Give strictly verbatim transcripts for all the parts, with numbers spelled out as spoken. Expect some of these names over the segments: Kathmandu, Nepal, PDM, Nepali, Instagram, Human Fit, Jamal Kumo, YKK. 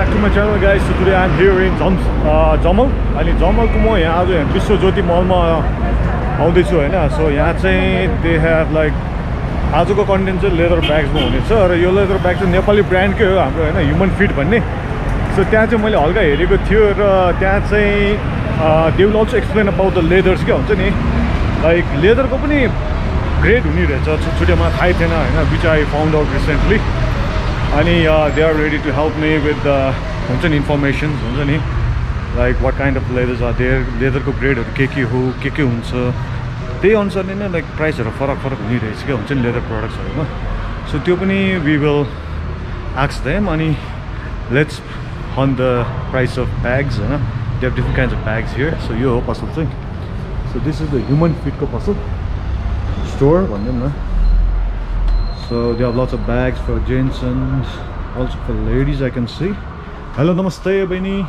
back to my channel, guys. So today I'm here in Jam uh, Jamal. I mean Jamal Kumo. Yeah, I am. Visho Jyoti Mall ma aunde chu hai na. So yeah, they have like aajko content leather bags ma hune cha. Ar yo leather bags Nepali brand ke ho hamro hai na, Human Fit bhanne. So tyaha chai maile halka hereko thiyo ra tyaha chai they will also explain about the leathers ke huncha ni. Like leather ko pani grade hune rahecha, chhutte ma thai thiena haina, which I found out recently. Ani, uh, they are ready to help me with uh, information, like what kind of leathers are there, leather grade or keki ho, keki huncha. They answer like price or farak farak hune rahecha huncha leather products haru. So tyo pani we will ask them. Ani, let's hunt the price of bags. They have different kinds of bags here. So you ho puzzle thing. So this is the Human Fit ko puzzle store. So they have lots of bags for gents and also for ladies, I can see. Hello, namaste, Beni.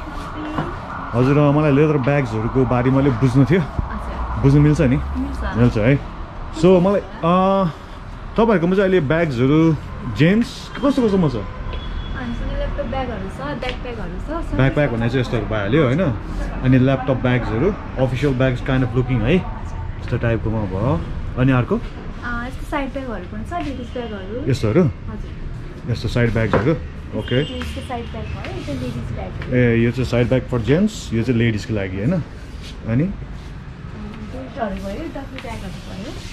Hazur, mala leather bags haruko barema le bujhnu thiyo. Bujhnu milcha ni? Milcha hai. So mala uh tapaharko ma chai bags haru gents kasto kasto ma cha? Hamsung laptop bag haru cha, backpack haru cha. Backpack bhanne chai yesto bhai halyo haina. Ani laptop bags haru, official bags kind of looking hai. Yesto type ko ma bhayo. Ani arko side bag or ladies bag or yes sir. Yes, the side bags are okay. It's the side bag or it's a ladies bag. Yeah, it's a side bag for gents. It's a ladies के लागि है ना. अनि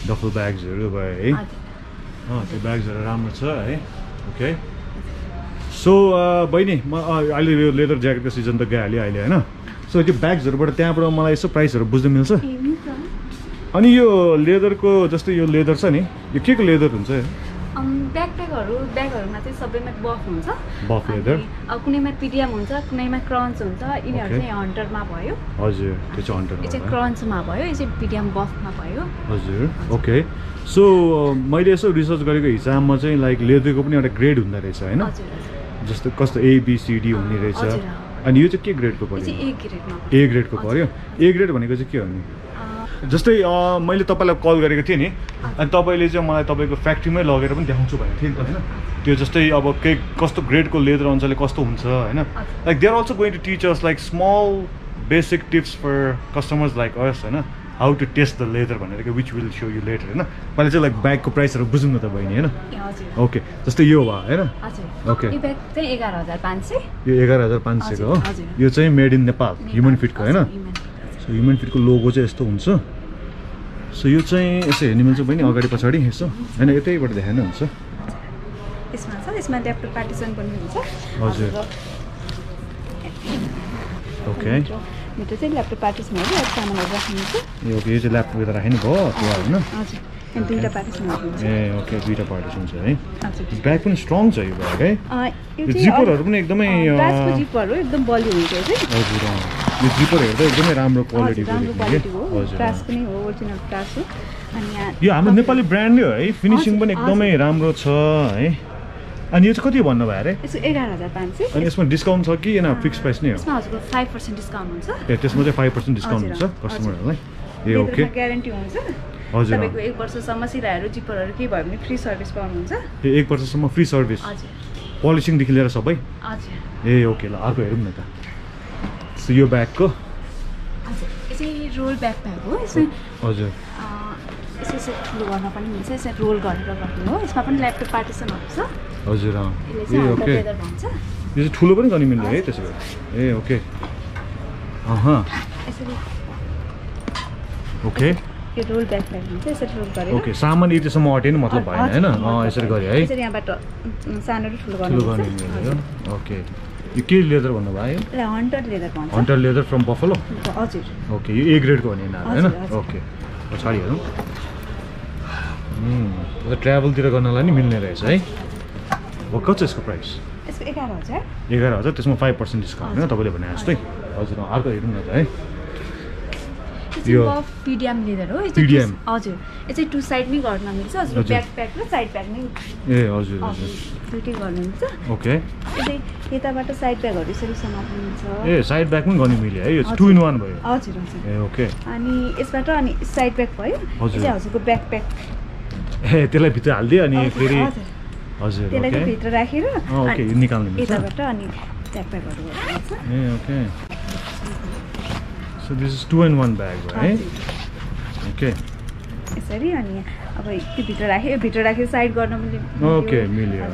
duffel bags are भाई. हाँ तो bags are राम्रो छ है. Okay. So बहिनी म अहिले leather jacket को season त गयो अहिले हैन. So त्यो bags हरूबाट त्यहाँबाट मलाई यसो price हरू बुझ्न मिल्छ. अनि यो लेदर को जस्तै यो लेदर छ नि, यो के को लेदर हुन्छ? अम ब्याकप्याकहरु ब्यागहरुमा चाहिँ सबैमा बफ हुन्छ, बफ लेदर. अब कुनैमा पीडिएम हुन्छ, कुनैमा क्रन्च हुन्छ. इनीहरु चाहिँ हन्टरमा भयो. हजुर, त्यो चाहिँ हन्टरमा भयो, यो चाहिँ क्रन्चमा भयो, यो चाहिँ पीडिएम बफमा भयो. हजुर, ओके. सो मैले यसो रिसर्च गरेको हिसाबमा चाहिँ लाइक लेदरको पनि एउटा ग्रेड हुँदा रहेछ हैन? हजुर, जस्तो कस्तो ए बी सी डी हुने रहेछ. अनि यो चाहिँ के ग्रेडको पर्यो? ए ग्रेडमा, ए ग्रेडको पर्यो. ए ग्रेड भनेको चाहिँ के हो नि? जस्तै मैले तपाईलाई कल गरेको थिए नि, अनि तपाईले चाहिँ मलाई तपाईको फ्याक्ट्रीमै लगेर पनि देखाउँछु भनेको थिए नि त हैन? त्यो जस्तै अब के कस्तो ग्रेडको लेदर अञ्चलले कस्तो हुन्छ हैन? Like they are also going to teach us like small basic tips for customers like us हैन, how to test the leather भनेर, के which will show you later हैन? पहिले चाहिँ लाइक ब्यागको प्राइसहरु बुझ्नु न त बहिनी हैन? ओके, जस्तै यो भयो हैन? ओके, यो ब्याग चाहिँ एघार हजार पाँच सय, यो एघार हजार पाँच सय को हो. यो चाहिँ मेड इन नेपाल, ह्युमन फिटको हैन? So Human Fit को लोगो चाहिँ यस्तो हुन्छ. सो यो चाहिँ यसो हेर्नु मिल्छ बहिनी, अगाडि पछाडी यसो हैन, यतैबाट देखाउनु हुन्छ. यसमा छ, यसमा ल्यापटप पार्टिसन पनि हुन्छ. हजुर, ओके. मिटर चाहिँ ल्यापटप पार्टिसन हो, यो सामानहरु राख्नु हुन्छ. यो ओके, यो चाहिँ ल्यापटप भित्र राख्नु भयो त्यो हैन? हजुर, अनि दुईटा पार्टिसन हुन्छ. ए ओके, दुईटा पार्टिसन छ है. ब्याग पनि स्ट्रङ छ यो ब्याग है. यो जिपरहरु पनि एकदमै ब्यागको जिपरहरु एकदम बलियो हुन्छ है. हजुर, यो जिपर हेर्दा एकदमै राम्रो क्वालिटीको हो. हजुर, प्रास पनि हो, ओरिजिनल प्रास हो. अनि यो हाम्रो नेपाली ब्रान्ड नै हो है. फिनिशिङ पनि एकदमै राम्रो छ है. अनि यो चाहिँ कति भन्नु भयो रे? यसो एघार हजार पाँच सय. अनि यसमा डिस्काउन्ट छ कि हैन? फिक्स प्राइस नै हो. यसमा हजुरको पाँच प्रतिशत डिस्काउन्ट हुन्छ. ए, त्यसमा चाहिँ पाँच प्रतिशत डिस्काउन्ट हुन्छ कस्टमरहरुलाई. ए ओके, ग्यारेन्टी हुन्छ. हजुर, तपाईको एक वर्षसम्म सिराहरु जिपरहरु के भयो भने फ्री सर्भिस पाउनुहुन्छ. ए, एक वर्षसम्म फ्री सर्भिस. हजुर, पोलिशिङ देखि लिएर सबै. हजुर, ए ओके. ल अर्को हेरौँ न त. So your bag ko? It's a roll backpack ho. It's a roll garner. It's a laptop partition also. Hazur, ha. Okay. This is thulo pani gani milne hai त्यसो भए. ए ओके. अहा. ओके. यो रोल ब्याकप्याक हुन्छ, यसरी role गरेर. Okay, सामान यतिसम्म अटेन मतलब भएन हैन? अ, यसरी गरे है. यसरी यहाँबाट सानो र ठुलो गर्नुहुन्छ. ओके. यो के लेदर भन्नु भयो? ल, हन्टर लेदर भन्छ. Hunter leather from buffalo. हजुर, ओके. यो ए ग्रेडको भने हैन? ओके, पछाडी हेरौँ. हम्म, यो ट्राभलतिर गर्नलाई नि मिल्ने रहेछ है. भक्क छ यसको प्राइस. यसको एघार हजार, एघार हजार. त्यसमा पाँच प्रतिशत डिस्काउन्ट हैन, तपाईले भने जस्तै. हजुर, अर्को हेरौँ न त है. यो पीडीएम लेदर हो. पीडीएम, हजुर. यो चाहिँ टु साइडमै गर्न मिल्छ हजुर, ब्याकप्याक र साइड ब्याग नै. ए हजुर, हजुर, दुईटै गर्न मिल्छ. ओके, यताबाट साइड ब्यागहरु यसरी समाप्नु हुन्छ. ए, साइड ब्याग पनि गर्न मिल्यो है. यो टु इन वान भयो. हजुर, हजुर. ए ओके. अनि यसबाट अनि साइड ब्याग भयो. यो चाहिँ हजुरको ब्याकप्याक. ए, त्यसलाई भित्र हाल्दियो अनि फेरि. हजुर, त्यसलाई भित्र राखेर ओके निकाल्नु हुन्छ. यताबाट अनि Yeah, okay. So this is two in one bag, right? Okay. Okay, Amelia.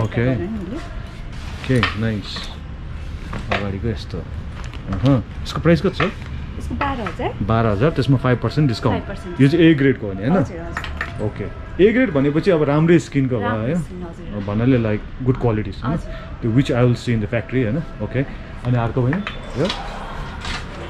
Okay. Okay, nice. Uh-huh. What's the price? twelve thousand. This is five percent discount. five percent. This is A grade, right? Okay. A grade is a ramre skin, like good qualities, which I will see in the factory. Okay. And I'll tell you,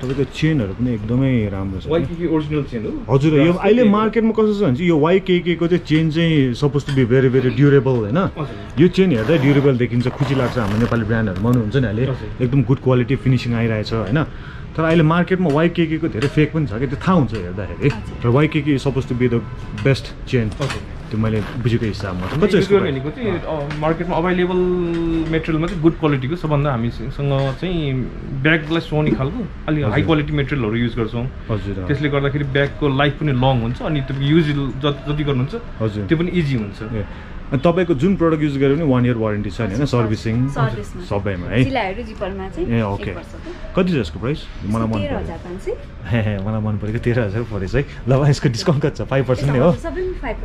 The chain is Y K K original chain. In the market, Y K K chain is supposed to be very, very durable. This chain is durable. It's Nepali brand. It's a good quality finishing. In the market, Y K K is fake. Y K K is supposed to be the best chain. Market available material good quality ko sabanda hami सँग चाहिँ bag लाई Sony खालको अलि high quality material use गर्छौं हजुर त्यसले गर्दाखेरि bag को life पनि long हुन्छ अनि त्यो use जति गर्नुहुन्छ त्यो पनि easy हुन्छ अनि तपाईको जुन product use गरे पनि one year warranty छ हैन सर्भिसिङ सबैमा है जिलाहरु जिपलमा चाहिँ एक वर्षको कति जसको प्राइस मलाई मन पर्यो तेह्र हजार पाँच सय हे मलाई मन पर्यो तेह्र हजार परेछ है ल यसको डिस्काउन्ट कति छ पाँच प्रतिशत नै हो सबै पाँच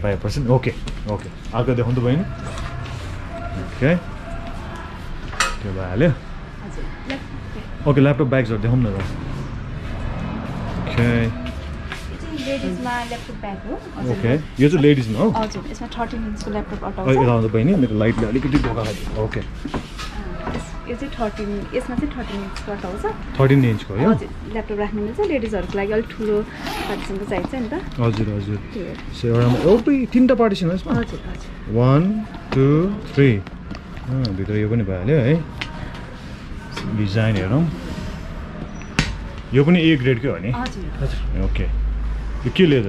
प्रतिशत हो ए पाँच प्रतिशत ओके ओके आको देखाउँदै भएन ओके त्यो भएले हजुर ओके ल्यापटप ब्याग्सहरु देखाउँ न ल okay Ladies' laptop bag. Okay. This is ladies' now. Oh, this is thirteen inch laptop. Oh, it's light. Okay. This is thirteen. This is thirteen inch. thirteen inch. Laptop is ladies' or like all two partition sides. Oh, zero. So, oh, three partitions. One, two, three. Ah, this design here. You have A grade. Okay. You kill it.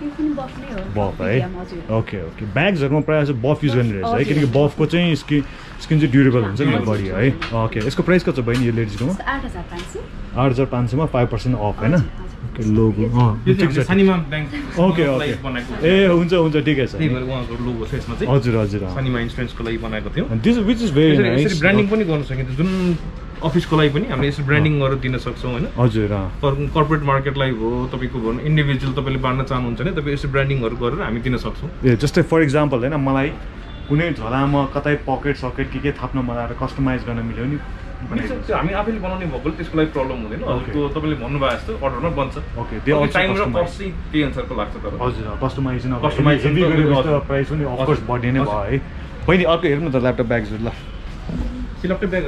You can buff it. Buff, right? Okay, okay. Bags are more price of buff is generous. I can get buff coaching is skin is durable. Okay, it's a price cut of any ladies. Arts are Pansima, five percent off. Okay, logo. Okay, okay. Eh, Unza Unza tickets. And this which is very nice. Branding funny going to Office collab bani, हमने इस branding और दिन सकते हो ना। अजूरा। पर corporate market live हो, तभी को बोलना individual तभी ले बाँधना चाहूँ उनसे ना, तभी इस branding और कर रहे हैं, हमें दिन सकते हो। ये just for example है ना, मलाई उन्हें ज़ालामा कताई pocket socket की के थापना मलार customize करना मिले उन्हें। हमें आप ही ले बनाने वाले इसको लाइव problem होते हैं ना, तो तभी ले मन बायस तो order ना बन सकता। Okay, they also customize। Time और cost ही तीन सर को लाख सकता है। अजूरा, customize ना। Customize भी करेंगे price उन्हें of course बढ़ने वाला है। वही आपके इर्म तो laptop bags ला। Laptop bag.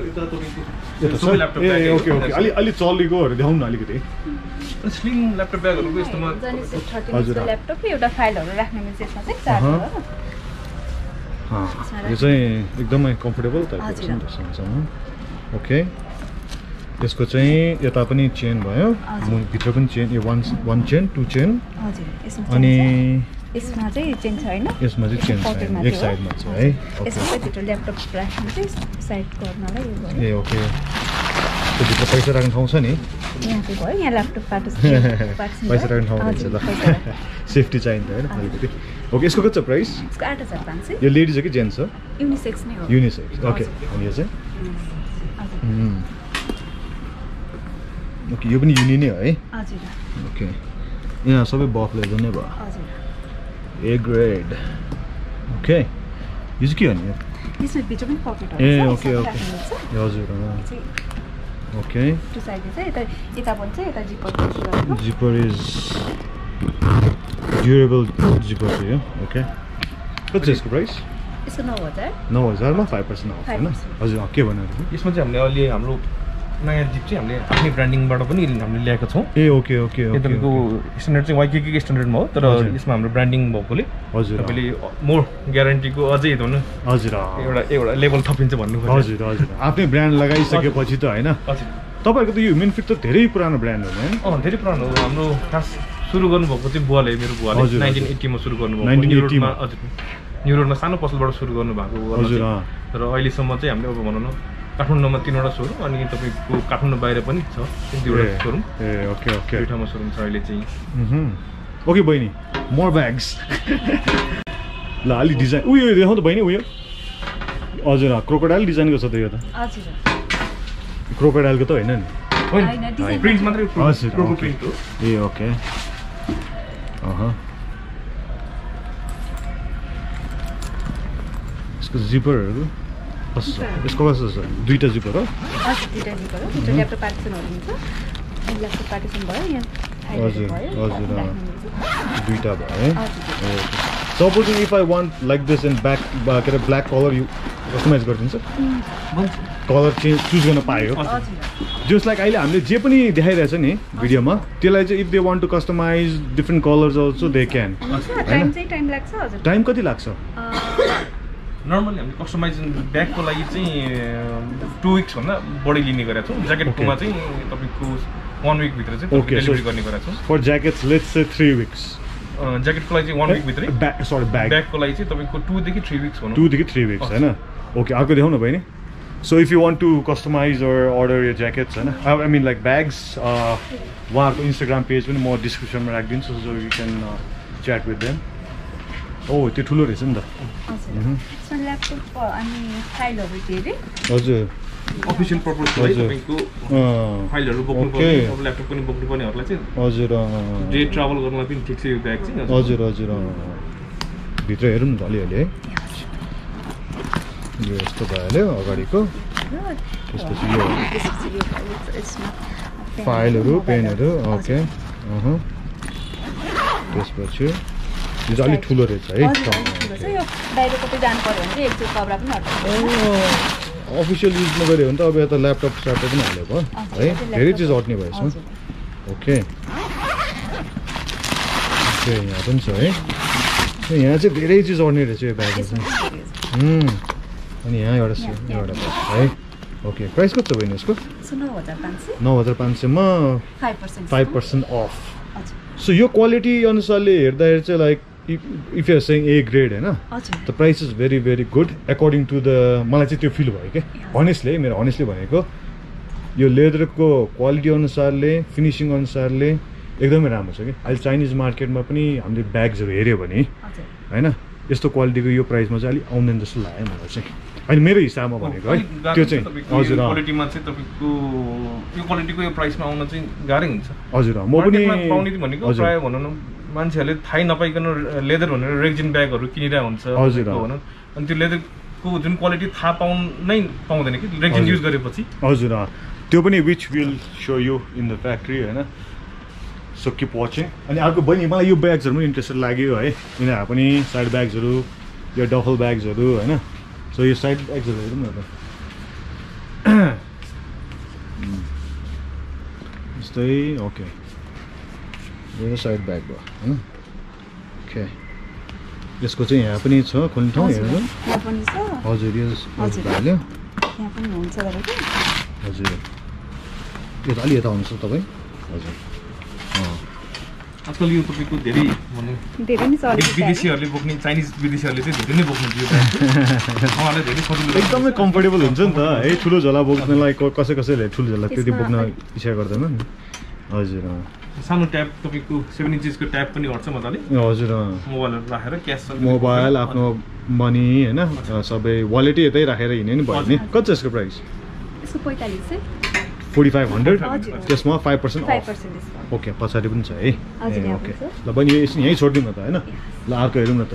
So laptop bag. Okay, okay. Ali, Ali, sorry, go. They have no Ali. Slim laptop bag. We use the laptop. We order file. We rack number six. Ah. This is एकदम comfortable type. Okay. इसको चाहिए ये Tapani chain भायो. भीतर भी chain. ये one one chain, two chain. अनि यसमा चाहिँ change छैन यसमा चाहिँ चेन्ज छैन एक साइडमा छ है यसको भित्र ल्यापटप राख्नु चाहिँ साइड कर्नरलाई यो गर्नु ए ओके त्यो भित्र पैसा राख्न ठाउँ छ नि यहाँ त्यो भयो यहाँ ल्यापटप पार्ट छ पैसा राख्न ठाउँ छ ल सेफ्टी चाहिन्छ हैन अलिकति ओके यसको कति छ प्राइस यसको आठ हजार पाँच सय यो लेडी छ कि जेन्ट्स हो युनिसेक्स नै हो युनिसेक्स ओके अनि यो चाहिँ ओके यो पनि युनि नै हो है हजुर ओके यहाँ सबै बफ लेजर नै भयो हजुर A grade. Okay. This is what? This is between pocket. Yeah. Okay. Okay. Okay. Two sides. Zipper. Zipper is durable. Zipper. Okay. What's this price? It's no other. No other. Five percent off. Five percent. Okay. One. This much. हमने वाली हम लोग नया zip से हमने अपनी branding बड़ा बनी हमने ले आकर सों ये ओके ओके ओके इधर को स्टैंडर्ड से वाईके के स्टैंडर्ड में हो तो इसमें हमने ब्रांडिंग बहुत बोली तो पहले मोर गारंटी को आज ही तो ना आज ही रहा ये वाला ये वाला लेवल थप्पीन से बनने को आज ही आज ही आपने ब्रांड लगाई सके पहुँची तो है ना तपाईहरुको यो ह्युमन फिट त धेरै पुरानो ब्रान्ड हो नि हैन अ धेरै पुरानो हो हाम्रो खास सुरु गर्नु भएको चाहिँ बुवाले मेरो बुवाले nineteen eighty मा सुरु गर्नु भएको nineteen eighty मा हजुर न्यु रोडमा सानो पसलबाट सुरु गर्नु भएको हजुर र अहिले सम्म चाहिँ हामीले अब भन्नु काठमाडौँमा तीनवटा शोरूम अनि तपाईको काठमाडौँ बाहिर पनि छ तीनवटा शोरूम ए ओके ओके दुईटामा शोरूम छ अहिले चाहिँ ओके बहिनी मोर ब्याग्स ल अलि डिजाइन उ यो देखाउ त बहिनी उ यो हजुर अ क्रोकोडाइल डिजाइन को छ त यो त हजुर क्रोकोडाइल को त हैन नि हैन प्रिन्ट मात्र क्रोको प्रिन्ट हो ए ओके अहा यसको zipper It's called as Duita Zipper. Duita Zipper. You have to partition it. You have to partition it. Duita Zipper. Supposing if I want like this in back, get a black color, you customize it, sir. Color change choose gonna pay. Just like I am the Japanese video ma. Till if they want to customize different colors also they can. Time say time lags sir. Time kati lags sir. Normally, I'm customizing back for like two weeks on the body linear. Jacket okay. one week with it. Okay, so for jackets, let's say three weeks. Uh, jacket for like one week with it. Back, sorry, bag. Back for like two to three weeks. Two to three weeks, right? Okay, I'll go. So if you want to customize or order your jackets, I mean like bags, uh, one Instagram page, more description, so you can uh, chat with them. Oh, it's a tool, isn't it? So, laptop for any file over there. That's official purpose. That's okay. Laptop can book on your lesson. That's day travel on lapin takes you back. That's it. That's it. Betray him, Dolly. Yes, to Bale or Garico. File room, pen, okay. Uh huh. Yes, but you. It's only two lorries, right? So you buy the copy done for only extra cover up not. Oh, official use no very. Unta abhi ata laptop started na le ba, right? Very cheese ordinary ba isme. Okay. Okay, yahan tum sahi. So yahan se very cheese ordinary cheese bag isme. Hmm. Ani yahan order se, order ba, right? Okay. Price ko to bhi ne isko? So nine thousand five hundred. Nine thousand five hundred ma. Five percent. Five percent off. So your quality on salary, that's like. If, if you are saying A grade, na, the price is very very good according to the Malachi feel bhayeko. Honestly, I honestly bhaneko yo leather ko quality anusar le, finishing anusar le, ekdamai राम्रो छ के. अहिले Chinese market ma pani हामीले bags haru heryo bhane, हैन, yesto quality ko yo price ma चाहिँ अलि आउँदैन जस्तो लाग्यो मलाई चाहिँ. अनि मेरो हिसाबमा भनेको है, त्यो चाहिँ हजुर क्वालिटी मा चाहिँ तपाईको यो क्वालिटी को यो प्राइस मा आउन चाहिँ गाह्रो हुन्छ. हजुर म पनि पाउने भनेको प्राय भन्नु मान्छेहरुले थाहै नपाइकन लेदर भनेर रेक्जिन ब्यागहरु किनिरा हुन्छ त्यो भनन अनि त्यो लेदरको जुन क्वालिटी थाहा पाउन नै पाउँदैन कि रेक्जिन युज गरेपछि हजुर अ त्यो पनि which will show you in the factory हैन सो कीप वाचिङ अनि अर्को बहिनी मलाई यो ब्याग्सहरु पनि इन्ट्रेस्टेड लाग्यो है यिनीहरु पनि साइड ब्याग्सहरु यो डफल ब्याग्सहरु हैन सो यो साइड ब्याग्सहरु हेरौँ न त यस्तै ओके यो साइड ब्याग हो हैन ओके यसको चाहिँ यहाँ पनि छ खोल्ने ठाउँ हेर्नु यहाँ पनि छ हजुर यो हजुर हाल्यो यहाँ पनि हुन्छ तपाईको हजुर यो त अलि यता हुन्छ तपाई हजुर अँ आजकल यो तपाईको धेरै भन्नु धेरै नै चल्छ विदेशीहरुले बोक्ने चाइनिज विदेशीहरुले चाहिँ धेरै नै बोक्नु दियो उहाँहरुले धेरै सजिलो एकदमै कम्फर्टेबल हुन्छ नि त है ठुलो झोला बोक्नलाई कसै कसैले ठुलो झोला त्यति बोक्न इच्छा गर्दैन नि हजुर अँ सानो ट्याप तपाईको seven inches को ट्याप पनि हट्छ मजाले हजुर मोबाइल राखेर क्यास मोबाइल आफ्नो मनी हैन सबै वालेट यतै राखेर हिँड्ने नि भयो नि कति यसको प्राइस यसको forty-five hundred त्यसमा five percent off ओके पछाडी पनि छ है ओके ल बहिनी यसरी यही छोड्दिनु त हैन ल अर्को हेरौँ न त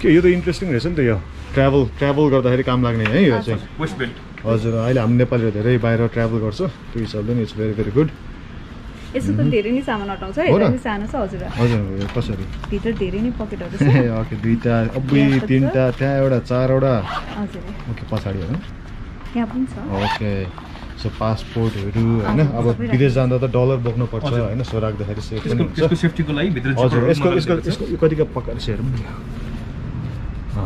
के यो त इन्ट्रेस्टिङ रहेछ नि त यो ट्राभल ट्राभल गर्दाखेरि काम लाग्ने है यो चाहिँ वेस्ट बेल्ट हजुर अहिले हामी नेपालीहरु धेरै बाहिर ट्राभल गर्छ त्यो हिसाबले नि इट्स भेरी भेरी गुड यसको त धेरै नै सामान अटाउँछ है धेरै सानो छ हजुर हजुर कसरी भित्र धेरै नै पकेटहरु छ ए ओके दुईटा अब्बी तीनटा त्यहाँ एउटा चारवटा हजुर ओके पछाडी हो यहाँ पनि छ ओके सो पासपोर्टहरु हैन अब विदेश जाँदा त डलर बोक्नु पर्छ हैन सो राख्दाखेरि सेफ हुन्छ यसको सेफ्टीको लागि भित्र हजुर यसको यसको यसको कतिको पक्का हेरौँ अ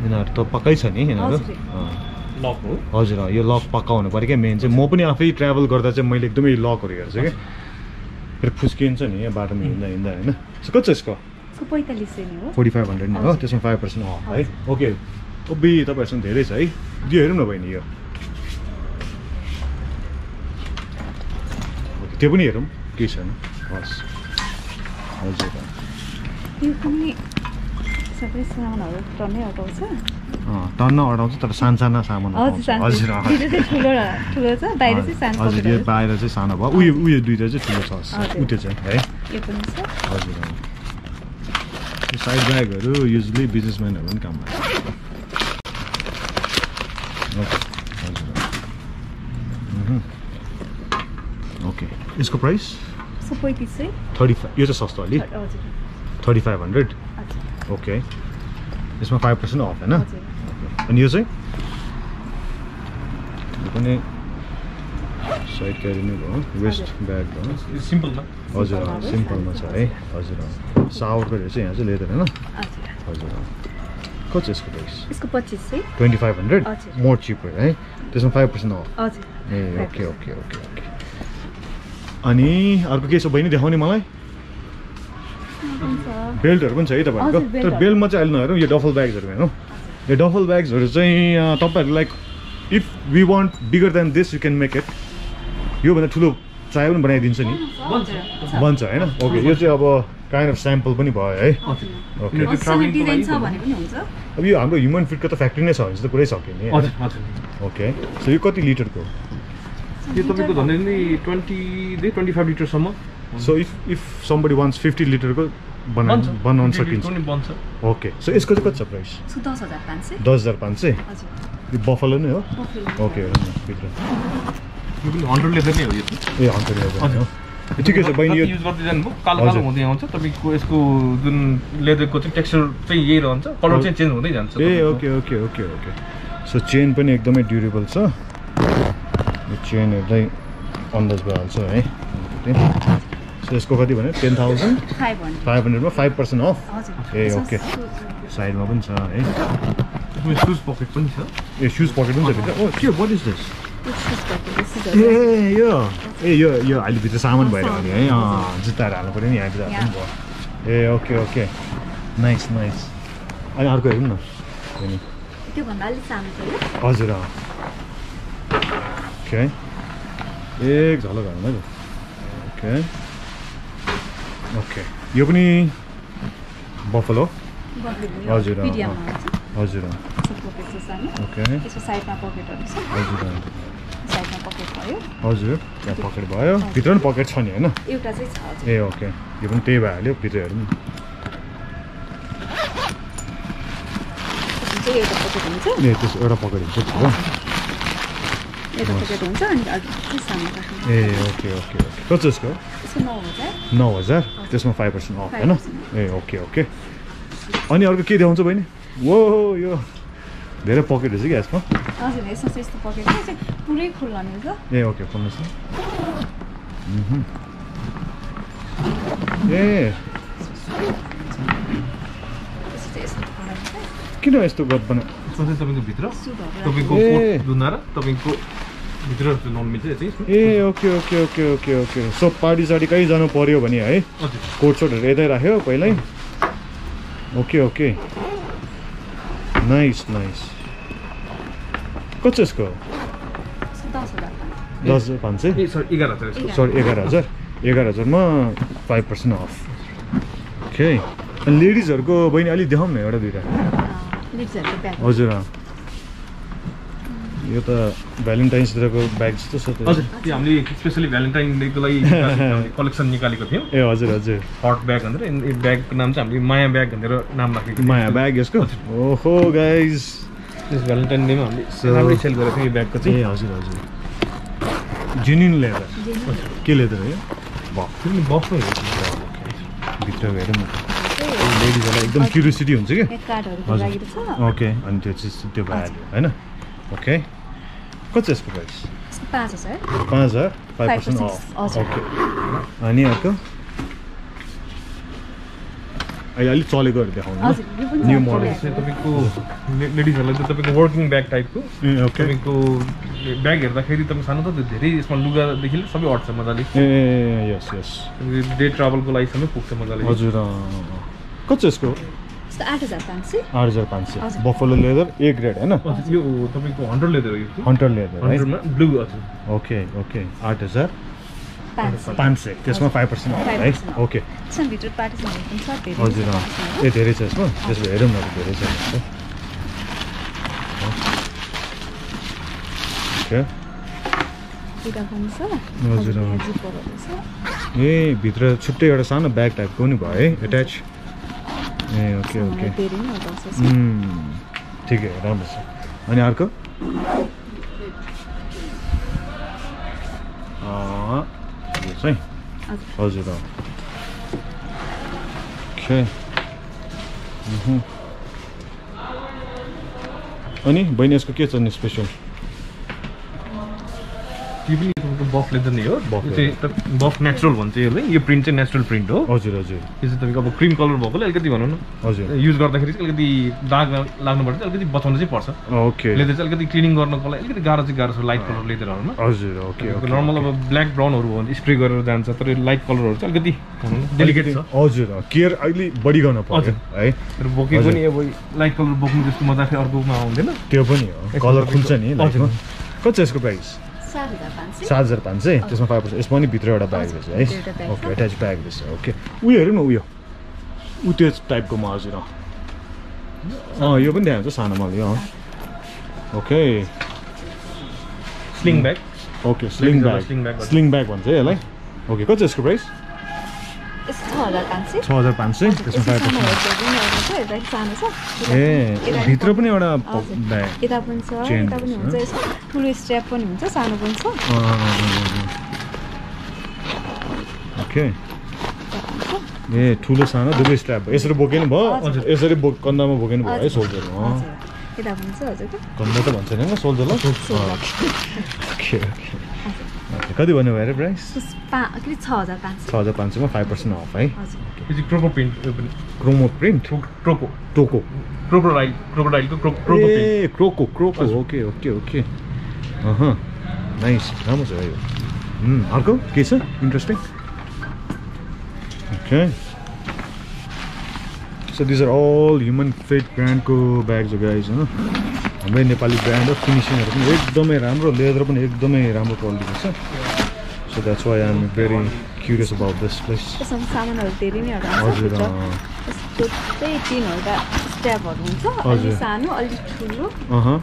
यिनीहरु त पक्कै छ नि यिनीहरु अ लक हो हजुर यो लक पकाउनु पर्यो के मेन चाहिँ म पनि आफै ट्राभल गर्दा चाहिँ मैले एकदमै लक हेर्छु के फेरि फुस्किन्छ नि यहाँ बाटोमा हिँड्दा हिँड्दा हैन कति छ यसको पैंतालीस सय नि हो त्यसमा पाँच प्रतिशत हो है ओके ओबी तपाईहरुसँग धेरै छ है यो हेरौँ न बहिनी यो त्यो पनि हेरौँ के छ नि बस हजुर यो पनि सबै सामानहरु टन्नै आउँछ अ टन्न आउँछ तर सानसाना सामान आउँछ हजुर हजुर ठुलो ठुलो छ बाहिर चाहिँ सानो हजुर यो बाहिर चाहिँ सानो भयो उयो उयो दुईटा चाहिँ ठुलो छ उते चाहिँ है यो पनि छ हजुर यो साइड ब्यागहरु युजुअली बिजनेसम्यानहरु पनि काम गर्छ ओके यसको प्राइस पैंतालीस सय पैंतालीस यो चाहिँ सस्तो अलि हजुर पैंतीस सय Okay. This is five percent off, right? Okay. And you say? Side carry waist bag. It's simple, na? Simple, simple, right? Sour is leather, right? What's this price? It's twenty-five hundred. More cheaper, right? This is five percent off. Okay, okay, okay, okay. Ani, are you guys so buying the honey malai? Belt urban चाहिए तो बांको तो belt much oil ना यारों ये duffel bags होते हैं ना ये duffel bags होते हैं तो पर like if we want bigger than this you can make it यो बंदा ठुलो चाहिए उन बनाए दिन से नहीं बंचा है ना okay ये जो अब kind of sample बनी बाय है okay अब ये हम लोग human fit का तो factory ने साइन इस तो पूरे साके नहीं okay so ये कितनी लीटर को ये तो मेरे को धन्य नहीं twenty, twenty-five लीटर समा so if if somebody wants fifty liter को बनाउन सकिन्छ ओके सो यसको चाहिँ कति छ प्राइस दस हजार पाँच सय दस हजार पाँच सय हजुर यो बफलो नै हो ओके भित्र यो पनि सय लेदर नै हो यो ए सय लेदर हो ठिकै छ बहिनी यो युज गर्दै जानु भो कालो कालो हुँदै आउँछ तपाईको यसको जुन लेदरको चाहिँ टेक्स्चर चाहिँ यही रहन्छ कलर चाहिँ चेन्ज हुँदै जान्छ ए okay okay okay okay so chain पनि एकदमै ड्युरेबल छ यो चेन हेर्दै अन्दाज भइहाल्छ है So इसको कति भने ten thousand five hundred मा five percent off ए ओके साइड मा पनि छ है यसको शूज पकेट पनि छ ए शूज पकेट पनि छ भित्र ओ के व्हाट इज दिस ए यो ए यो यो अलि भित्र सामान भएर अनि है अ जुत्ताहरु हाल्नु पर्यो नि यहाँ भित्र हाल्नु भयो ए ओके ओके नाइस नाइस अनि अर्को हेरौँ न अनि त्यो भन्दा अलि सानो छ हजुर ओके एक झलक हाल्नु है ओके ओके यो पनि बफलो हजुर हजुर ओके यसको साइडमा पकेटहरु छ हजुर साइडमा पकेट भयो हजुर यहाँ पकेट भयो भित्र पनि पकेट छ नि हैन एउटा चाहिँ छ ए ओके यो पनि त्यही भइहाल्यो भित्र हेरौँ यो एउटा पकेट हुन्छ नि त्यसो एउटा पकेट हुन्छ हो एउटा पकेट हुन्छ अनि अर्को सामान राख्नु ए ओके ओके ओके कति यसको नौ हजार त्यसमा five percent off हैन ए ओके ओके अनि अर्को के देखाउँछ बहिनी वो यो धेरै पकेट छ के यसमा हजुर यसमा चाहिँ यस्तो पकेट छ चाहिँ पुरै खुल्ला मिल्छ ए ओके खोल्नुहोस् न ए किन यस्तो गफ बना सोचे तपाईको भित्र तपाईको कोट दुनारा तपाईको ए okay okay okay okay okay so party sari कहीँ जानु पर्यो भने है कोट सोटहरु यतै राख्यो पहिल्यै ओके ओके नाइस नाइस कति छ यसको दस हजार पाँच सय सरी एघार हजार एघार हजार मा five percent अफ ओके अनि लेडीजहरुको बहिनी अलि देखाउँ न एउटा दुईटा लेडीजहरुको ब्याग हजुर यो त भ्यालेन्टाइन्स डेको ब्याग जस्तो छ त्यो हजुर त्यो हामीले स्पेशली भ्यालेन्टाइन डेको लागि कलेक्सन निकालेको थियौं ए हजुर हजुर हट ब्याग भनेर यो ब्यागको नाम चाहिँ हामीले माया ब्याग भनेर नाम राखेको माया ब्याग यसको ओहो गाइज यस भ्यालेन्टाइन डेमा हामीले राम्रो सेल गरेको थियो यो ब्यागको चाहिँ ए हजुर हजुर जेन्युइन लेदर के लेदर हो बफ पनि बफ हो भित्र गएर लेडीजहरुलाई एकदम क्युरियोसिटी हुन्छ के कार्डहरुको लागि त छ ओके अनि त्यो चाहिँ त्यो भइहाल्यो हैन ओके कति यसको प्राइस पाँच हजार पाँच हजार five percent off ओके अनि अर्को अहिले चलेको हरु देखाउनु न न्यू मोडल चाहिँ तपाईको लेडीजहरुलाई चाहिँ तपाईको वर्किङ ब्याग टाइपको तपाईको ब्याग हेर्दाखेरि तपाईको सानो त धेरै यसमा लुगा देखि सबै हट्छ मजाले ए यस यस डे ट्राभल को लागि सबै पुग्छ मजाले हजुर कति यसको eight thousand five hundred eight thousand five hundred buffalo leather A grade हैन यो तपाईको one hundred leather हो यो one hundred leather one hundred मा ब्लू हजुर okay okay eight thousand five hundred त्यसमा five percent आउँछ है ओके त्यसमा भित्र पार्टिसिपेसन छ धेरै हजुर ए धेरै छ यसमा त्यसले हेरौँ न धेरै छ ओके इदा भन्नु छ हजुर ए भित्र छुट्टै एउटा सानो ब्याग टाइपको नि भयो है अट्याच ए ओके ओके धेरै नै आउँछ हम्म ठीक है राम्रो छ अनि अर्को अ Okay. Okay. Mhm. Ani, bhai isko ke chani special? Ye bhi buff leather nahi ho. Buff leather. Buff natural bhancha yesle. Yo print chai natural print ho. Hazur hazur. Yese tapiko aba cream color bhakola alikati bhanau na. Hazur. Use garda kheri alikati dag lagnu parcha, alikati bachauna chai parcha. Okay. Leather chai alikati cleaning garnako lai alikati garo chai garo cha light color leather haru na. Hazur. Okay. Normal aba black brown haru ho spray garera jancha tara light color haru chai alikati delicate cha. Hazur. Care aili badi garnu paryo hai. Tara bokeko pani aba light color boknu jasto maza chai arko ma hundaina. Tyo pani ho. Color khulcha ni light ma. Kacha isko price? seven thousand five hundred त्यसमा five percent यसमा नि भित्र एउटा bag रहेछ है okay attach bag रहेछ okay उयो हेर्नु न उयो उ त्यो टाइपको माजुर अ यो पनि देखाउँछ सानो माल यो okay sling bag okay sling bag sling bag भन्छ है यसलाई ओके कति यसको price six thousand five hundred त्यसमा five percent ए भित्र पनि एउटा ब्याग यता पनि छ यता पनि हुन्छ यसको ठुलो स्ट्र्याप पनि हुन्छ सानो पनि छ ओके ए ठुलो सानो दुबै स्ट्र्याप यसरी बोकेन भयो यसरी कन्दमा बोकेन भयो है सोल्जरमा यता पनि छ हजुर कन्द त भन्छ नि सोल्जरलाई ओके कति भन्नु भयो रे price six thousand five hundred six thousand five hundred मा five percent अफ है यो चाहिँ croco print chromo print croco टोको क्रोकोडाइल क्रोकोडाइलको क्रोको ए croco croco okay okay okay अह नाइस राम्रो छ यो हम अर्को के छ interesting okay so this are all human fit brand को ब्याग्स गाइस हैन हाम्रो नेपाली ब्रान्ड हो फिनिशिङहरु पनि एकदमै राम्रो लेदर पनि एकदमै राम्रो क्वालिटीको छ So that's why I'm very curious about this place. Some salmon are there in your house. It's good. They eat all that step or something. Sano, all this chulo. Uh huh.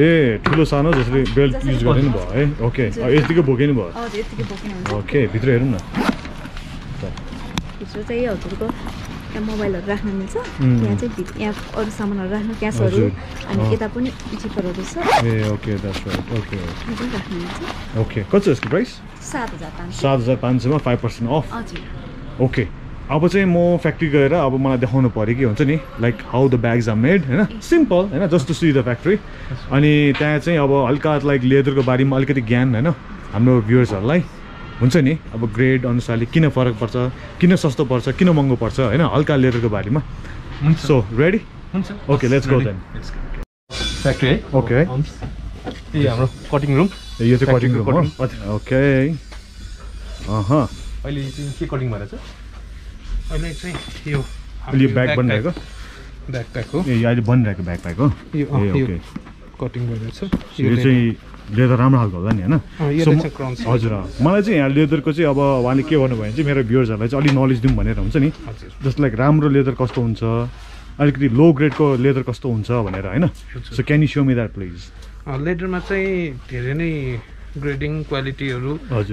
Yeah, chulo sano. Just the belt use garden ba. Okay. Ah, it's the book in ba. Oh, it's the book in. Okay. Bithre erum na. Bithre chahiye ho to ko. Mobile राख्न मिल्छ यहाँ चाहिँ यहाँ अरु सामानहरु राख्न क्यासहरु अनि यता पनि पिछि परहरु छ ए okay that's right okay okay कति यसको price seven thousand five hundred मा five percent अफ ओके अब चाहिँ म फ्याक्ट्री गएर अब मलाई देखाउनु पर्यो के हुन्छ नि like how the bags are made हैन सिम्पल हैन just to see the factory अनि त्यहाँ चाहिँ अब हल्का लाइक लेदरको बारेमा अलिकति ज्ञान हैन हाम्रो भ्युअर्सहरुलाई हुन्छ नि अब ग्रेड अनुसारले किन फरक पर्छ किन सस्तो पर्छ किन महँगो पर्छ हैन हल्का लेदरको बारेमा सो रेडी हुन्छ okay let's go then factory okay ए हाम्रो कटिङ रुम यो चाहिँ कटिङ रुम ओके अह अहिले चाहिँ के कटिङ भरा छ अहिले चाहिँ यो यो ब्याग बनिरहेको ब्याकप्याक हो ए अहिले बनिरहेको ब्याकप्याक हो ए ओके कटिङ भरा छ यो चाहिँ लेदर राम्रो हालको होला नि हैन हजुर मलाई चाहिँ यहाँ लेदरको चाहिँ अब उहाँले के भन्नुभयो भने चाहिँ मेरो भ्युअर्सहरुलाई चाहिँ अलि नलेज दिउँ भनेर हुन्छ नि जस्ट लाइक राम्रो लेदर कस्तो हुन्छ अलिकति लो ग्रेडको लेदर कस्तो हुन्छ भनेर हैन so can you show me that please लेदरमा चाहिँ धेरै नै ग्रेडिङ क्वालिटीहरु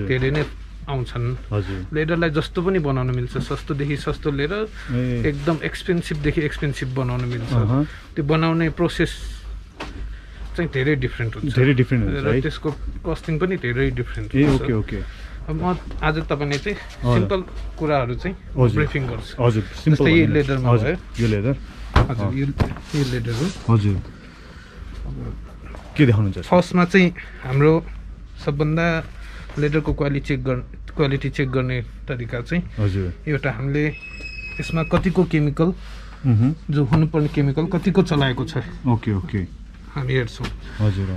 धेरै नै आउँछन् हजुर लेदरलाई जस्तो पनि बनाउन मिल्छ सस्तो देखि सस्तो लिएर एकदम एक्सपेन्सिभ देखि एक्सपेन्सिभ बनाउन मिल्छ त्यो बनाउने प्रोसेस चाहिँ धेरै डिफरेंट हुन्छ धेरै डिफरेंट हुन्छ है त्यसको कस्टिङ पनि धेरै डिफरेंट हुन्छ ए ओके ओके अब म आज तपाईले चाहिँ सिम्पल कुराहरु चाहिँ ब्रीफिङ गर्छु हजुर सिम्पल यो लेदरमा हो यो लेदर हजुर यो यो लेदर हो हजुर के देखाउनुहुन्छ फर्स्टमा चाहिँ हाम्रो सबभन्दा लेदरको क्वालिटी चेक गर्ने क्वालिटी चेक गर्ने तरिका चाहिँ हजुर एउटा हामीले यसमा कतिको केमिकल जो हुनुपर्ने केमिकल कतिको चलाएको छ ओके ओके हामी हेर्छौं हजुर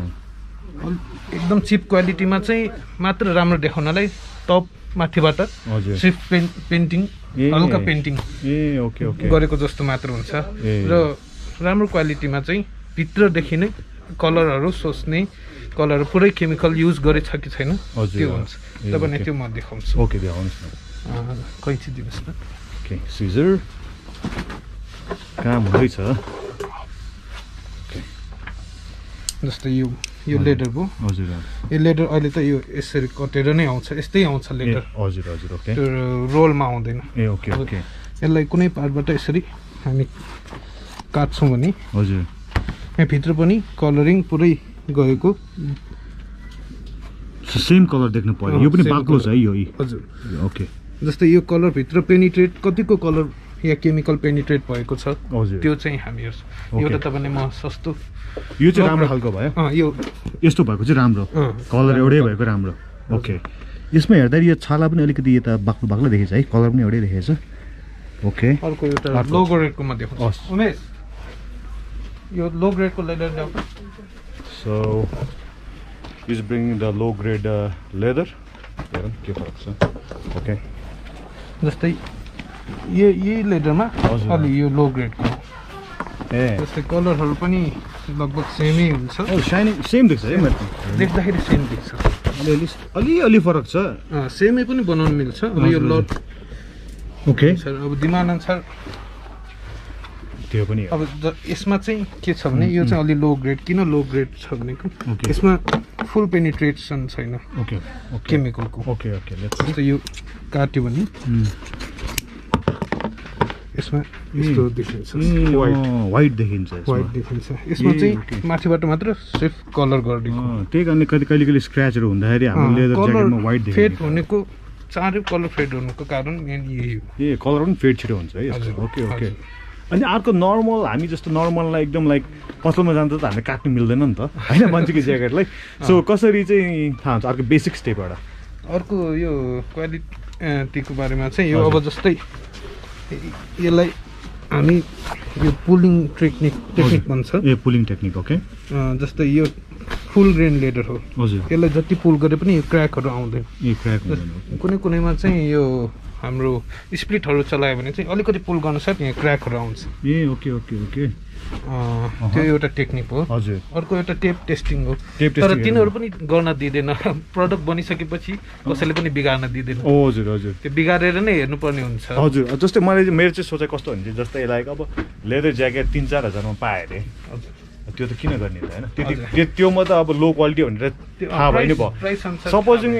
एकदम चिप क्वालिटीमा चाहिँ मात्र राम्रो देखाउनलाई टप माथिबाट हजुर सिर्फ पेन्टिङ हल्का पेन्टिङ ए ओके ओके गरेको जस्तो मात्र हुन्छ र राम्रो क्वालिटीमा चाहिँ भित्र देखि नै कलरहरु सोच्ने कलर पुरै केमिकल युज गरेछ कि छैन त्यो हुन्छ तपाईले त्यो म देखाउँछु ओके देखाउँछु कैँची दिनुस् न ओके सिजर काम हुन्छ ओके जस्तै यो यो लेदर हो हजुर यो लेदर अहिले त यो यसरी कटेर नै आउँछ एस्तै आउँछ लेदर हजुर हजुर ओके त्यो रोलमा आउँदैन ए ओके ओके यसलाई कुनै पार्टबाट यसरी हामी काट्छौं भने हजुर यहाँ भित्र पनि कलरिङ पुरै गएको सेम कलर देख्न पर्यो यो पनि बाक्लो छ है यो हजुर ओके जस्तै यो कलर भित्र पेनिट्रेट कतिको कलर या केमिकल पेनिट्रेट भएको छ त्यो चाहिँ हामी हेर्छौं यो त तपाईले म सस्तो यो चाहिँ राम्रो खालको भयो अ यो यस्तो भएको चाहिँ राम्रो कलर एउटै भएको राम्रो ओके यसमा हेर्दा यो छाला पनि अलिकति यता बाक्लो बाक्लो देखिन्छ है कलर पनि एउटै देखिन्छ ओके अर्को एउटा लो ग्रेडको म देखाउँछु उमेश यो लो ग्रेडको लेदर ल्याउ So he's bringing the low grade uh, leather. Okay. Just the ye ye leather ma. Ali yo low grade ko. Eh. Just the color haru pani lagbag same hi huncha. Oh shiny same dekhcha hai matle. Dekhda kheri same dekhcha. Ali ali ali farak cha. Ha same pani banaun milcha. Ab yo lot. Okay. Sir ab demand anusar अब यसमा चाहिँ के छ भने यो चाहिँ अलि low grade किन लो ग्रेड छ भनेको यसमा फुल पेनिट्रेसन छैन ओके ओके केमिकलको ओके ओके जस्तो यो काट्यो भने यसमा यस्तो देखिन्छ व्हाइट व्हाइट देखिन्छ व्हाइट देखिन्छ यसमा चाहिँ माथिबाट मात्र सिर्फ कलर गरिदिएको त्यही कारणले कति कहिले कहिले स्क्रैचहरु हुँदाखेरि हाम्रो लेदर ज्याकेटमा व्हाइट देखिन्छ फेड हुनेको चारै कलर फेड हुनुको कारण मेन यही हो ए कलर पनि फेड छिटो हुन्छ है ओके ओके अनि अर्को नर्मल हामी जस्तो नर्मललाई एकदम लाइक पसलमा जान्छ त हामीले काट्नु मिल्दैन नि त हैन मान्छेको ज्याकेटलाई सो कसरी चाहिँ थाहा हुन्छ अर्को बेसिक स्टेप एउटा अर्को यो क्वालिटीको बारेमा चाहिँ यो अब जस्तै यसलाई हामी यो पुलिङ टेक्निक टेक्निक भन्छ ए पुलिङ टेक्निक ओके जस्तै यो फुल ग्रेन लेदर हो हजुर यसलाई जति पुल गरे पनि यो क्रैकहरु आउँदैन ए क्रैक हुँदैन कुनै कुनैमा चाहिँ यो हाम्रो स्प्लिटहरु चलायो भने चाहिँ अलिकति पुल गर्न साथ यहाँ क्रैकहरु आउँछ ए ओके ओके ओके अ त्यो एउटा टेक्निक हो हजुर अर्को एउटा टेप टेस्टिङ हो तर तिनीहरु पनि गर्न दिदैन प्रोडक्ट बनिसकेपछि कसैले पनि बिगार्न दिदैन हजुर हजुर त्यो बिगारेर नै हेर्नु पर्ने हुन्छ हजुर जस्तै मैले मेरो चाहिँ सोचे कस्तो हुन्छ जस्तै लाइक अब लेदर ज्याकेट तीन चार हजार मा पाए रे हजुर त्यो त किन गर्ने त हैन त्यति त्योमा त अब लो क्वालिटी भनेर थाहा भएन भयो supposing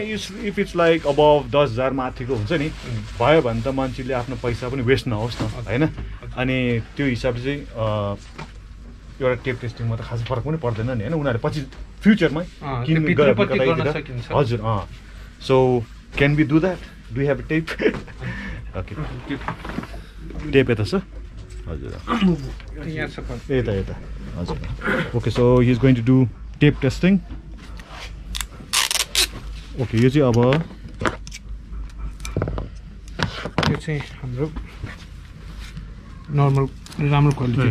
if it's like above दस हजार माथिको हुन्छ नि भयो भने त मान्छेले आफ्नो पैसा पनि वेस्ट नहोस् न हैन अनि त्यो हिसाबले चाहिँ एउटा टेप टेस्टिङमा त खास फरक पनि पर्दैन नि हैन उनीहरुले पछि फ्युचरमा किन्ने गर्न सकिन्छ हजुर अ so can we do that do have a tape okay tape एता छ हजुर यहाँ छ एता एता Okay, so he's going to do tape testing. Okay, this is our. This is our normal, normal quality.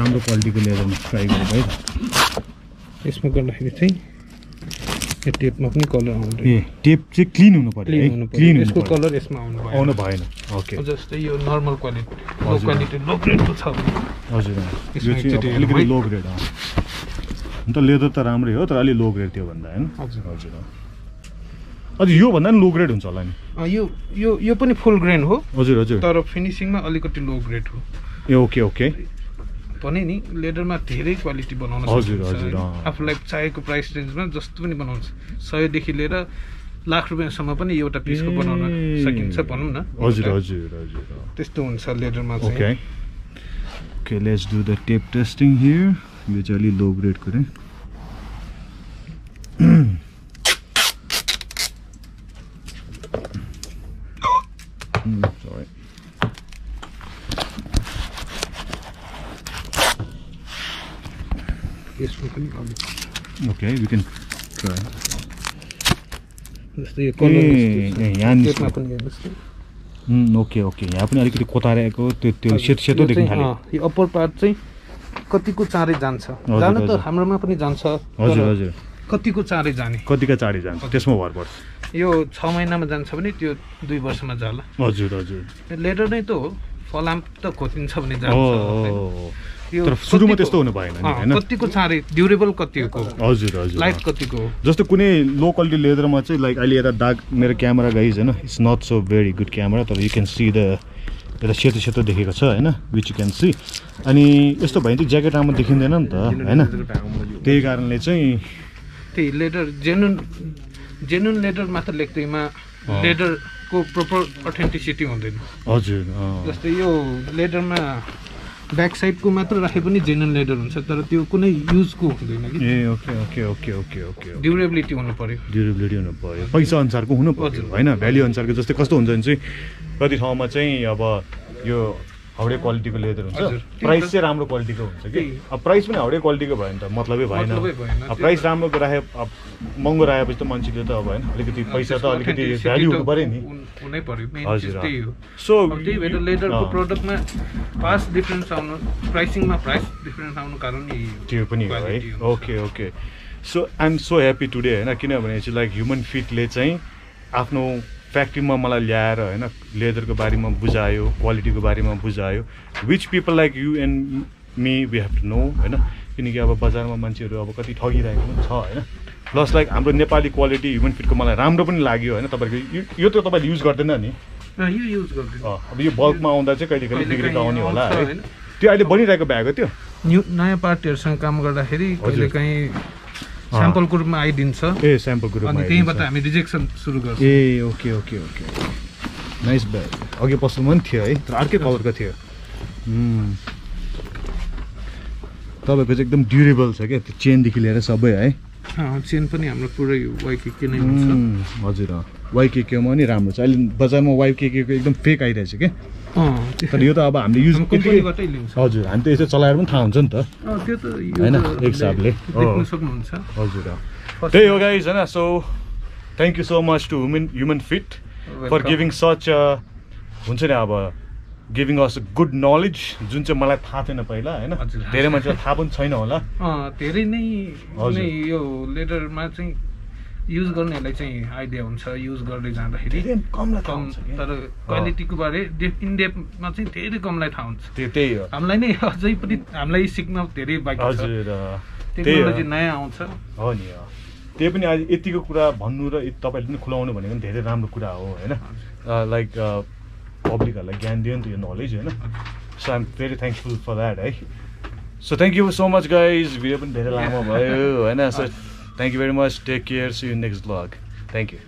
Normal quality के लिए हम try करेंगे। इसमें करना है क्या? ये tape में अपनी color आउट है। ये tape से clean होना पड़ेगा। Clean होना पड़ेगा। इसको color इसमें आउट है। आउट है ना? Okay. Just ये normal quality, low quality, low grade तो था। हजुर यो चाहिँ अलिकति लो ग्रेड हो नि त लेदर त राम्रै हो तर अलि लो ग्रेड थियो भन्दा हैन हजुर हजुर अझ यो भन्दा नि लो ग्रेड हुन्छ होला नि यो यो यो पनि फुल ग्रेन हो हजुर हजुर तर फिनिशिङमा अलिकति लो ग्रेड हो ए ओके ओके पनि नि लेदरमा धेरै क्वालिटी बनाउन सक्नुहुन्छ आफुलाई चाहेको प्राइस रेन्जमा जस्तो पनि बनाउन सय देखि लिएर लाख रुपैयाँसम्म पनि एउटा पिसको बनाउन सकिन्छ भन्नु न हजुर हजुर हजुर त्यस्तो हुन्छ लेदरमा चाहिँ okay Okay, let's do the tape testing here. We actually low grade kare. mm, sorry. Yes, we can. Okay, we can try. This is the color. Yeah, yeah, yeah. Okay, okay. यहाँ पनि अलिकति कोतारेको त्यो त्यो सेतो सेतो देख्न थाल्यो। यो अप्पर पार्ट चाहिँ कतिको चाँडै जान्छ? जान त हाम्रोमा पनि जान्छ। हजुर हजुर। कतिको चाँडै जाने? कतिको चाँडै जान्छ? त्यसमा भर पर्छ। यो छ महिनामा जान्छ भने त्यो दुई वर्षमा जाला। हजुर हजुर। लेटर नै त हो। फलाम त खोजिन्छ भने जान्छ। हो। तर सुरुमा त्यस्तो हुनु भएन नि हैन कतिको चाँडै ड्युरेबल कतिको हजुर हजुर लाइफ कतिको जस्तो कुनै लो क्वालिटी लेदरमा चाहिँ लाइक अहिले एटा डार्क मेरो क्यामेरा गाइज हैन it's not so very good camera तर यु क्यान सी द एटा सेतो सेतो देखेको छ हैन व्हिच यु क्यान सी अनि यस्तो भएन चाहिँ ज्याकेट राम्रो देखिदैन नि त हैन त्यही कारणले चाहिँ त्यही लेदर जेन्युइन जेन्युइन लेदर मात्र लेख्दैमा लेदर को प्रपर अथेन्टिसिटी हुँदैन हजुर जस्तै यो लेदरमा Back side को मात्र राखे पनि जेन्युइन लेदर हुन्छ तर त्यो कुनै युज को हुँदैन कि ए okay okay okay okay okay durability हुनु पर्यो ड्युरेबिलिटी हुनु पर्यो पैसा अनुसारको हुनु पर्यो हैन भ्यालु अनुसारको जस्तै कस्तो हुन्छ नि चाहिँ कति ठाउँमा चाहिँ अब यो हाउडे क्वालिटीको लेदर हुन्छ प्राइस चाहिँ राम्रो क्वालिटीको हुन्छ कि अब प्राइस पनि हाउडे क्वालिटीको भयो नि त मतलबै भएन अब प्राइस राम्रो राखे महँगो राखेपछि त मान्छेले त अब हैन अलिकति पैसा त अलिकति भ्यालु हुनु पर्यो नि हुनै पर्यो मेन चाहिँ त्यही हो सो त्यही भएर लेदरको प्रोडक्टमा पास डिफरेन्स आउनु प्राइसिङमा प्राइस डिफरेन्स आउनु कारण यही त्यो पनि हो है okay okay so I am so happy today हैन किनभने चाहिँ लाइक ह्युमन फिटले चाहिँ आफ्नो फ्याक्ट्रीमा मलाई ल्याएर हैन लेदरको बारेमा बुझायो क्वालिटीको बारेमा बुझायो which people like you and me we have to know हैन किनकि अब बजारमा मान्छेहरू अब कति ठगिरहेको छ हैन प्लस लाइक हाम्रो नेपाली क्वालिटी ह्युमन फिटको मलाई राम्रो पनि लाग्यो हैन तपाईहरुको यो त तपाईले युज गर्दैन नि यो युज गर्दैन अब यो बल्कमा आउँदा चाहिँ कहिले कहिले बिग्रेको आउने होला है त्यो अहिले बनिरहेको भ्याको त्यो नयाँ पार्टीहरुसँग काम गर्दाखेरि कहिले कहीं स्याम्पल ग्रुपमा आइदिन्छ ए स्याम्पल ग्रुपमा अनि त्यहीबाट हामी रिजेक्सन सुरु गर्छौं ए okay okay okay nice bag अघि पसल पनि थियो है तर अर्कै कलरको थियो हम तपाईको चाहिँ एकदम ड्युरेबल छ के त्यो चेन देखि लिएर सबै है अ चेन पनि हाम्रो पुरै वाईकेके नै हुन्छ हजुर अ वाईकेके मा नि राम्रो छ अहिले बजारमा वाईकेके को एकदम फेक आइरहेछ के तर यो त अब हामीले युज कम्पनीबाटै लिन्छ हजुर हामी त यसो चलाएर पनि थाहा हुन्छ नि त अ त्यो त हैन एक हिसाबले देख्न सक्नुहुन्छ हजुर त्यही हो गाइस हैन so thank you so much to human human fit for giving such a हुन्छ नि अब giving us a good knowledge जुन चाहिँ मलाई थाहा थिएन पहिला हैन धेरै मान्छेलाई थाहा पनि छैन होला अ धेरै नै नै यो लेटरमा चाहिँ युज गर्नेलाई चाहिँ आइडिया हुन्छ युज गर्दै जाँदाखेरि कमला कम तर क्वालिटीको बारे इन डेपमा चाहिँ धेरै कमलाई थाहा हुन्छ त्यही हो हामीलाई नै अझै पनि हामीलाई सिक्न धेरै बाँकी छ हजुर टेक्नोलोजी नयाँ आउँछ हो नि त्यही पनि आज यतिको कुरा भन्नु र तपाईले पनि खुलाउनु भनेको नि धेरै राम्रो कुरा हो हैन लाइक पब्लिकहरुलाई ज्ञान दियो नि त यो नलेज हैन so I am very thankful for that है so thank you so much guys video पनि धेरै लामो भयो हैन सो Thank you very much. Take care. See you in the next vlog. Thank you.